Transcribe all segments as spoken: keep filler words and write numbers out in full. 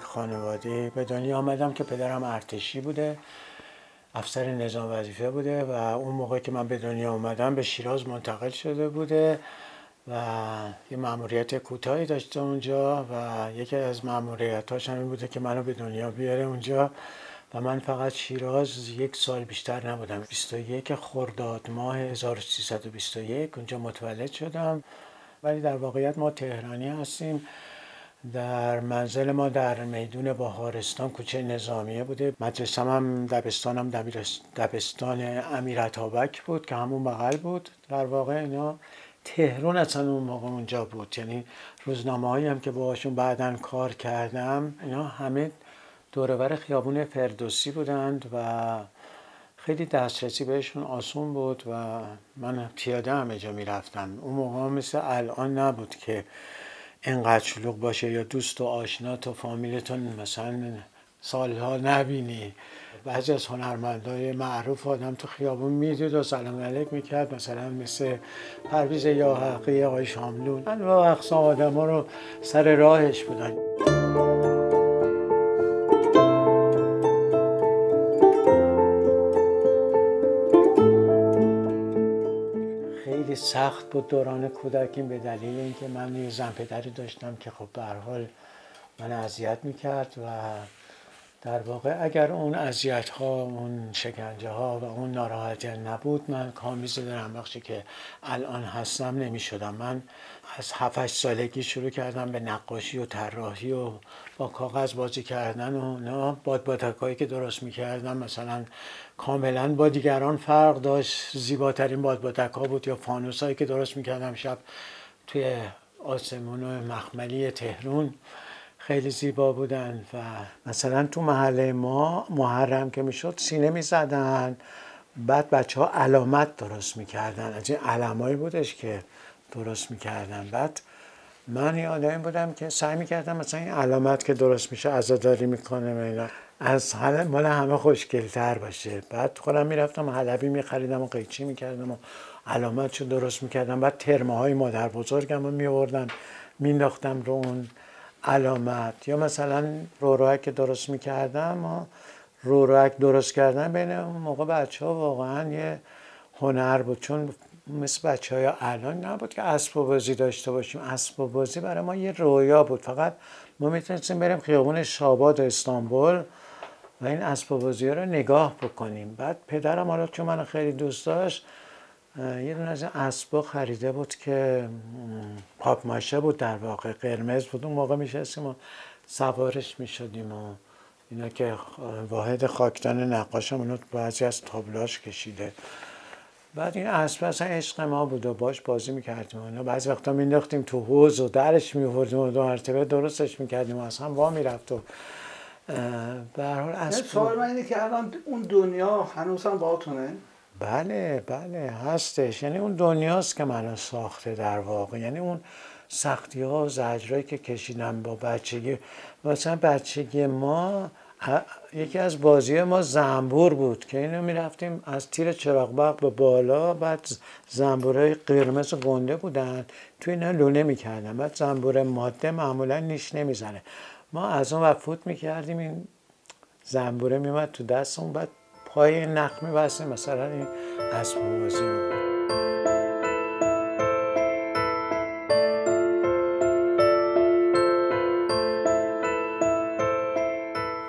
خانواده به دنیا آمدم که پدرم ارتشی بوده، افسر نظام وظیفه بوده و اون موقع که من به دنیا آمدم به شیراز منتقل شده بوده و یه مأموریت کوتاهی داشته اونجا و یکی از مأموریت‌هاش همین بوده که منو به دنیا بیاره اونجا و من فقط شیراز یک سال بیشتر نبودم. بیست و یک خرداد ماه هزار و سیصد و بیست و یک اونجا متولد شدم، ولی در واقعیت ما تهرانی هستیم. در منزل ما در میدون بهارستان کوچه نظامیه بوده. مدرسه‌م هم دبستانم دبستان امیر اتابک بود که همون بغل بود. در واقع اینا تهران اصلا اون موقع اونجا بود، یعنی روزنامه‌هایی هم که باهاشون بعداً کار کردم اینا همه دور و بر خیابون فردوسی بودند و خیلی دسترسی بهشون آسون بود و من پیاده همه جا می‌رفتم. اون موقع مثل الان نبود که اینقدر شلوغ باشه یا دوست و آشنا و فامیلتون مثلا سالها نبینی. بعضی از هنرمندای معروف آدم تو خیابون میدید و سلام علیک میکرد، مثلا مثل پرویز یا حقی، آقای شاملون، انواع اقسام آدم ها رو سر راهش بودن. سخت بود دوران کودکیم به دلیل اینکه من یه زن پدری داشتم که خب به هر حال من اذیت میکرد و در واقع اگر اون اذیت ها، اون شکنجه ها و اون ناراحتی نبود من کامیز درم بخشی که الان هستم نمیشدم. من از هفت هشت سالگی شروع کردم به نقاشی و طراحی و با کاغذ بازی کردن و نه بادبادکایی که درست میکردم مثلا کاملا با دیگران فرق داشت. زیباترین بادبادک‌ها بود یا فانوسایی که درست میکردم شب توی آسمون مخملی تهران خیلی زیبا بودن. و مثلا تو محله ما محرم که میشد سینه میزدن، بعد بچه ها علامت درست میکردن، از این علمایی بودش که درست میکردن. بعد من یه آدمی بودم که سعی میکردم مثلا این علامت که درست میشه عزاداری میکنه از مال همه خوشگلتر باشه. بعد خودم میرفتم حلبی میخریدم و قیچی میکردم و علامتشو درست میکردم. بعد ترمه های مادر بزرگم رو میوردم مینداختم رو اون علامت. یا مثلا روروک که درست میکردم و روروک درست کردن بین اون موقع بچه ها واقعا یه هنر بود، چون مثل بچه های الان نبود که اسباب بازی داشته باشیم. اسباب بازی برای ما یه رویا بود، فقط ما میتونستیم بریم خیابون شاباد استانبول و این اسباب بازی رو نگاه بکنیم. بعد پدرم حالا چون من خیلی دوست داشت یه دونه از اسبا خریده بود که پاپ ماشه بود، در واقع قرمز بود. اون موقع میشستیم و سوارش میشدیم و اینا که واحد خاکدان نقاشم اونو بعضی از تابلوهاش کشیده. بعد این اسبا اصلا عشق ما بود و باش بازی میکردیم و اینا. بعضی وقتا مینداختیم تو حوض و درش میوردیم و دو مرتبه درستش میکردیم و اصلا وا میرفت. و به هر حال اسب سوال من اینه که الان اون دنیا هنوز هم باهاتونه؟ بله بله هستش، یعنی اون دنیاست که منو ساخته در واقع. یعنی اون سختی ها و زجرایی که کشیدم با بچگی. مثلا بچگی ما یکی از بازی ما زنبور بود که اینو میرفتیم از تیر چراغ برق به بالا، بعد زنبورهای قرمز گنده بودن تو اینا لونه میکردن. بعد زنبور ماده معمولا نیش نمیزنه، ما از اون وقت فوت میکردیم این زنبوره میمد تو دستمون، بعد پای نخ می‌بستیم مثلا این اسب بازی بود.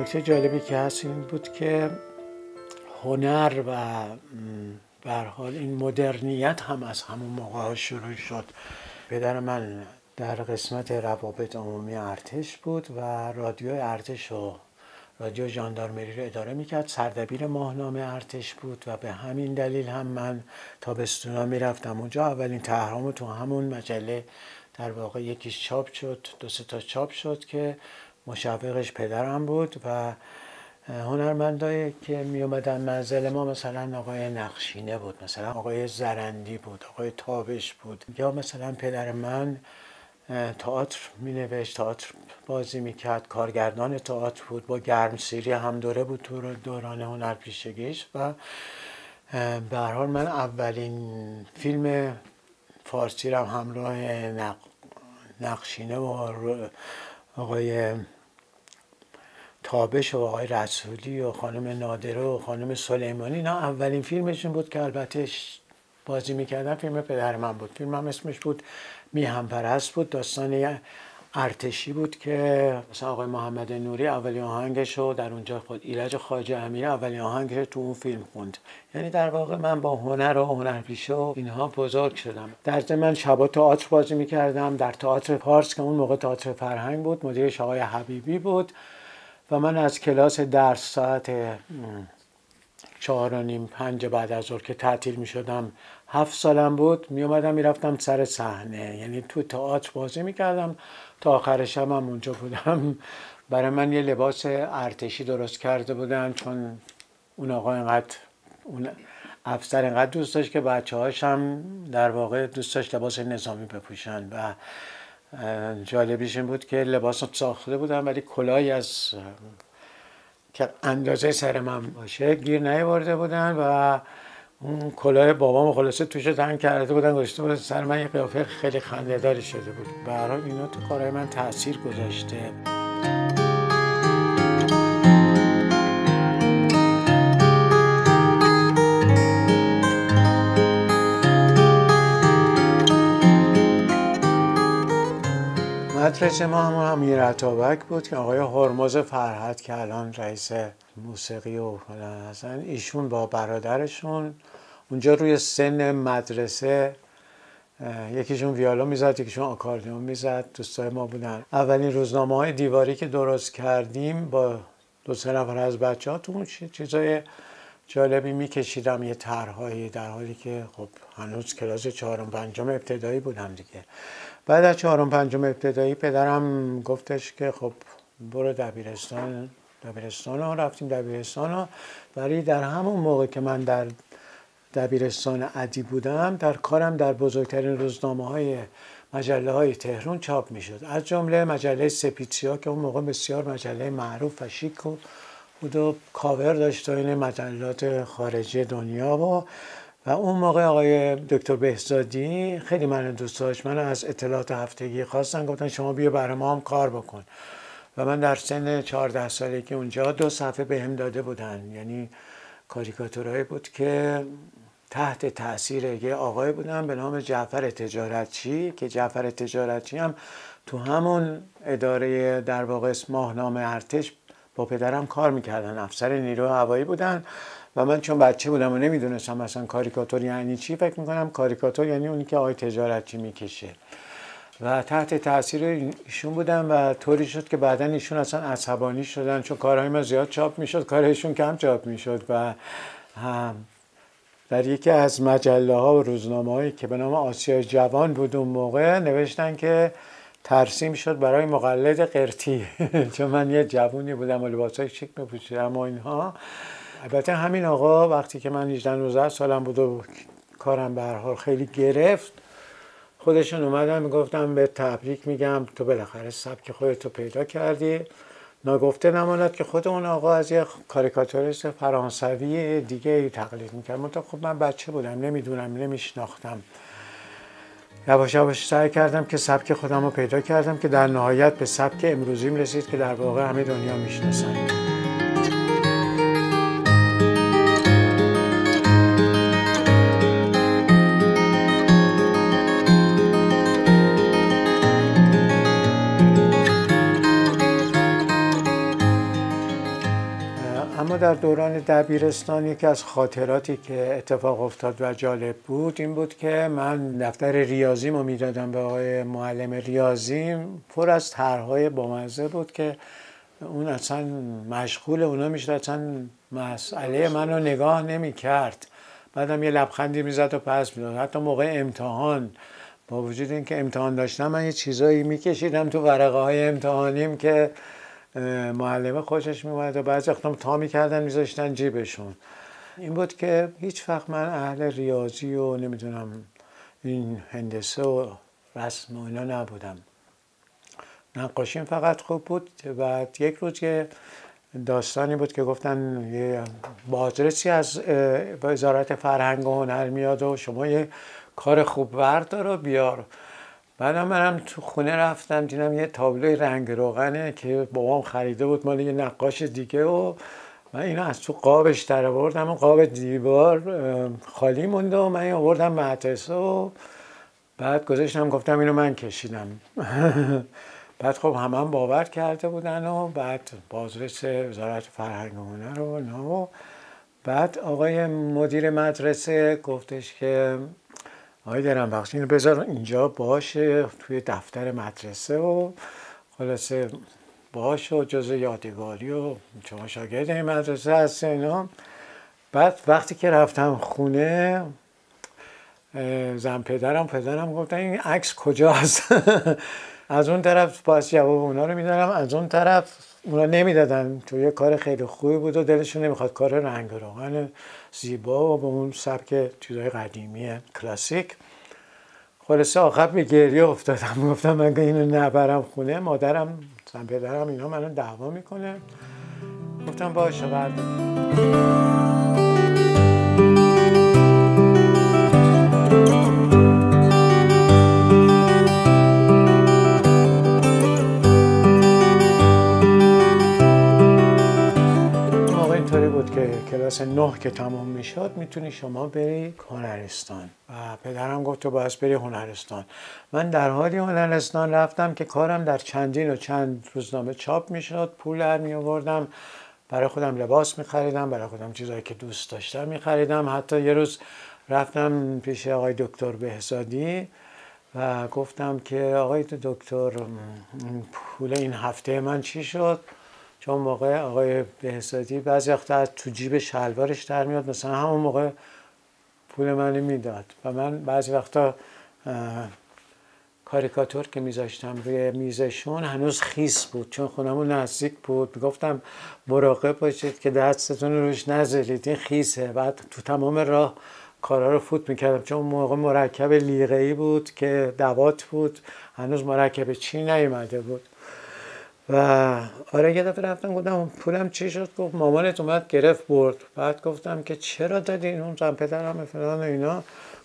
نکته جالبی که هست این بود که هنر و به هر حال این مدرنیت هم از همون موقع شروع شد. پدر من در قسمت روابط عمومی ارتش بود و رادیو ارتش رو رادیو ژاندارمری رو اداره میکرد. سردبیر ماهنامه ارتش بود و به همین دلیل هم من تابستونا میرفتم اونجا. اولین طرحم تو همون مجله در واقع یکیش چاپ شد، دو سه تا چاپ شد که مشوقش پدرم بود و هنرمندایی که می اومدن منزل ما مثلا آقای نقشینه بود، مثلا آقای زرندی بود، آقای تابش بود، یا مثلا پدر من تئاتر می نوشت، تئاتر بازی می کرد، کارگردان تئاتر بود، با گرمسیری هم دوره بود تو دوران هنرپیشگیش. و به هر حال من اولین فیلم فارسی رو همراه نق... نقشینه و آقای تابش و آقای رسولی و خانم نادره و خانم سلیمانی، نه اولین فیلمشون بود که البته بازی میکردن. فیلم پدر من بود، فیلم هم اسمش بود میهن‌پرست بود، داستان ارتشی بود که مثلا آقای محمدنوری اولین آهنگش رو در اونجا خود ایرج خواجه میر اولین آهنگش رو تو اون فیلم خوند. یعنی در واقع من با هنر و هنرپیشه و اینها بزرگ شدم. در ضمن من شبا تئاتر بازی میکردم در تئاتر پارس که اون موقع تئاتر فرهنگ بود، مدیرش آقای حبیبی بود و من از کلاس درس ساعت چهار و نیم پنج بعد از ظهر که تعطیل می شدم، هفت سالم بود، می اومدم می رفتم سر صحنه، یعنی تو تئاتر بازی می کردم تا آخر شبم اونجا بودم. برای من یه لباس ارتشی درست کرده بودن چون اون آقا اینقدر اون افسر اینقدر دوست داشت که بچه هاش هم در واقع دوست داشت لباس نظامی بپوشن و جالبیش این بود که لباسم ساخته بودم ولی کلاهی از که اندازه سر من باشه گیر نیاورده بودن و اون کلاه بابام خلاصه توش تنگ کرده بودن گذاشته بودن سر من، یه قیافه خیلی خنده‌داری شده بود. به هر حال اینا تو کارهای من تاثیر گذاشته. مدرسه ما هم امیر عطابک بود که آقای هرمز فرهد که الان رئیس موسیقی و فلان هستن، ایشون با برادرشون اونجا روی سن مدرسه یکیشون ویالا میزد یکیشون آکاردئون میزد، دوستای ما بودن. اولین روزنامه های دیواری که درست کردیم با دو سه نفر از بچه ها تو اون چیزای جالبی میکشیدم یه طرحهایی، در حالی که خب هنوز کلاس چهارم پنجم ابتدایی بودم دیگه. بعد از چهارم پنجم ابتدایی پدرم گفتش که خب برو دبیرستان. دبیرستان ها رفتیم دبیرستان ها، ولی در همون موقع که من در دبیرستان عدی بودم در کارم در بزرگترین روزنامه های مجله های تهران چاپ میشد، از جمله مجله سپید-سیاه که اون موقع بسیار مجله معروف و شیک و بود و کاور داشت و این مجلات خارجی دنیا و و اون موقع آقای دکتر بهزادی خیلی من دوست داشت، من از اطلاعات هفتگی خواستن، گفتن شما بیا برای ما هم کار بکن و من در سن چهارده ساله که اونجا دو صفحه بهم داده بودن، یعنی کاریکاتورایی بود که تحت تاثیر یه آقای بودن به نام جعفر تجارتچی که جعفر تجارتچی هم تو همون اداره در واقع ماهنامه ارتش با پدرم کار میکردن، افسر نیرو هوایی بودن و من چون بچه بودم و نمیدونستم مثلا کاریکاتور یعنی چی، فکر میکنم کاریکاتور یعنی اونی که آقای تجارتچی میکشه و تحت تاثیر ایشون بودم و طوری شد که بعدن ایشون اصلا عصبانی شدن چون کارهای ما زیاد چاپ میشد کارهایشون کم چاپ میشد و در یکی از مجله ها و روزنامه هایی که به نام آسیا جوان بود اون موقع نوشتن که ترسیم شد برای مقلد قرتی چون من یه جوونی بودم و لباسای شیک می‌پوشیدم و اینها. البته همین آقا وقتی که من هجده نوزده سالم بود و کارم به هر حال خیلی گرفت خودشون اومدن میگفتم به تبریک میگم تو بالاخره سبک خودتو پیدا کردی. ناگفته نماند که خود اون آقا از یه کاریکاتوریست فرانسوی دیگه تقلید میکرد، من خب من بچه بودم نمیدونم نمیشناختم. یواش یواش سعی کردم که سبک خودم رو پیدا کردم که در نهایت به سبک امروزیم رسید که در واقع همه دنیا میشناسن. اما در دوران دبیرستان یکی از خاطراتی که اتفاق افتاد و جالب بود این بود که من دفتر ریاضیمو میدادم به آقای معلم ریاضیم، پر از طرحهای بامزه بود که اون اصلا مشغول اونا میشد، اصلا مسئله منو نگاه نمیکرد، بعدم یه لبخندی میزد و پس میداد. حتی موقع امتحان با وجود اینکه امتحان داشتم من یه چیزایی میکشیدم تو ورقه های امتحانیم که معلمه خوشش میومد و بعضی وقتا تا میکردن میذاشتن جیبشون. این بود که هیچ وقت من اهل ریاضی و نمیدونم این هندسه و رسم و اینا نبودم. نقاشیم فقط خوب بود. و یک روز که داستانی بود که گفتن یه بازرسی از وزارت فرهنگ و هنر میاد و شما یه کار خوب بردار و بیار. بعدم منم تو خونه رفتم دیدم یه تابلوی رنگ روغنه که بابام خریده بود مال یه نقاش دیگه و من اینو از تو قابش در آوردم و قاب دیوار خالی موند و من آوردم مدرسه و بعد گذاشتم گفتم اینو من کشیدم. بعد خب همه هم باور کرده بودن و بعد بازرس وزارت فرهنگ و هنر و نو. بعد آقای مدیر مدرسه گفتش که آقای درنبخش اینو بذار اینجا باشه توی دفتر مدرسه و خلاصه باشه و جز یادگاری و شما شاگرد این مدرسه هستین اینا. بعد وقتی که رفتم خونه زن پدرم پدرم گفتن این عکس کجاست؟ از اون طرف باز جواب اونا رو میدادم، از اون طرف اونا نمیدادن چون یه کار خیلی خوبی بود و دلشون نمیخواد کار رنگ روغن زیبا و به اون سبک چیزهای قدیمی کلاسیک. خلاصه آخر به گریه افتادم، گفتم من اینو نبرم خونه مادرم زن پدرم اینا منو دعوا میکنه. گفتم باشه بردارم. کلاس نه که تمام میشد میتونی شما بری هنرستان و پدرم گفت تو باید بری هنرستان. من در حالی هنرستان رفتم که کارم در چندین و چند روزنامه چاپ میشد، پول در می آوردم، برای خودم لباس می خریدم، برای خودم چیزایی که دوست داشتم می خریدم. حتی یه روز رفتم پیش آقای دکتر بهزادی و گفتم که آقای دکتر پول این هفته من چی شد؟ چون موقع آقای بهزادی بعضی وقتا تو جیب شلوارش در میاد مثلا همون موقع پول منو میداد و من بعضی وقتا کاریکاتور که میذاشتم روی میزشون هنوز خیس بود چون خونمون نزدیک بود. میگفتم مراقب باشید که دستتون روش نذارید این خیسه. بعد تو تمام راه کارا رو فوت میکردم چون موقع مرکب لیقه ای بود که دوات بود هنوز مرکب چین نیومده بود. و آره یه دفعه رفتم گفتم پولم چی شد؟ گفت مامانت اومد گرفت برد. بعد گفتم که چرا دادین اون زن پدرم فلان و اینا؟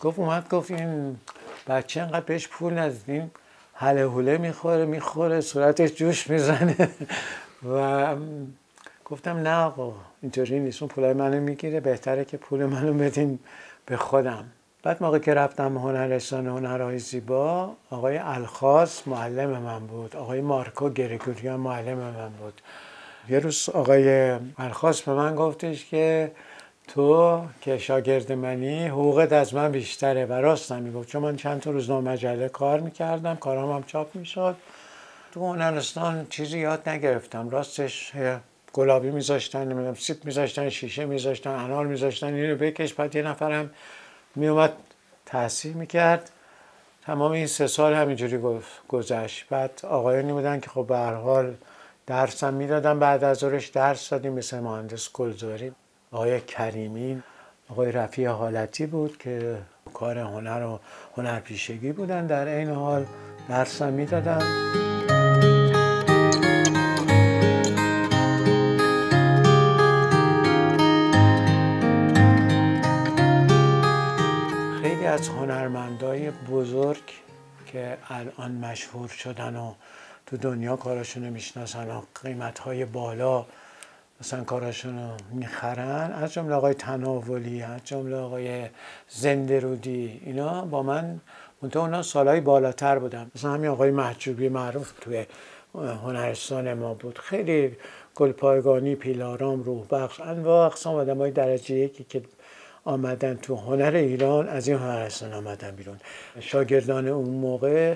گفت اومد گفت این بچه انقدر بهش پول ندیدیم هله هوله میخوره میخوره صورتش جوش میزنه. و گفتم نه آقا اینطوری نیست، اون پولای منو میگیره، بهتره که پول منو بدین به خودم. بعد موقع که رفتم هنرستان هنرهای زیبا آقای الخاص معلم من بود، آقای مارکو گرگوریان معلم من بود. یه روز آقای الخاص به من گفتش که تو که شاگرد منی حقوقت از من بیشتره و راست میگفت چون من چند تا روزنامه مجله کار میکردم کارام هم چاپ میشد. تو هنرستان چیزی یاد نگرفتم راستش. گلابی میذاشتن نمیدونم سیب میذاشتن شیشه میذاشتن انار میذاشتن اینو بکش. بعد یه نفرم می اومد تحصیل میکرد. تمام این سه سال همینجوری گذشت. بعد آقایانی بودن که خب به هر حال درس هم میدادن، بعد از ظهرش درس دادیم مثل مهندس گلزاری، آقای کریمی، آقای رفیع حالتی بود که کار هنر و هنرپیشگی بودن در این حال درس هم میدادن. از هنرمندای بزرگ که الان مشهور شدن و تو دنیا کاراشونو میشناسن و قیمتهای بالا مثلا کاراشونو میخرن، از جمله آقای تناولی، از جمله آقای زندرودی، اینا با من منتها اونا سالهای بالاتر بودن. مثلا همین آقای محجوبی معروف توی هنرستان ما بود، خیلی گلپایگانی، پیلارام، روحبخش، انواع اقسام آدمای درجه یکی که آمدن تو هنر ایران از این هنرستان آمدن بیرون. شاگردان اون موقع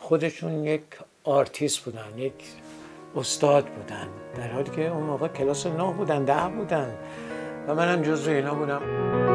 خودشون یک آرتیست بودن، یک استاد بودن، در حالی که اون موقع کلاس نه بودن، ده بودن و منم جزو اینا بودم.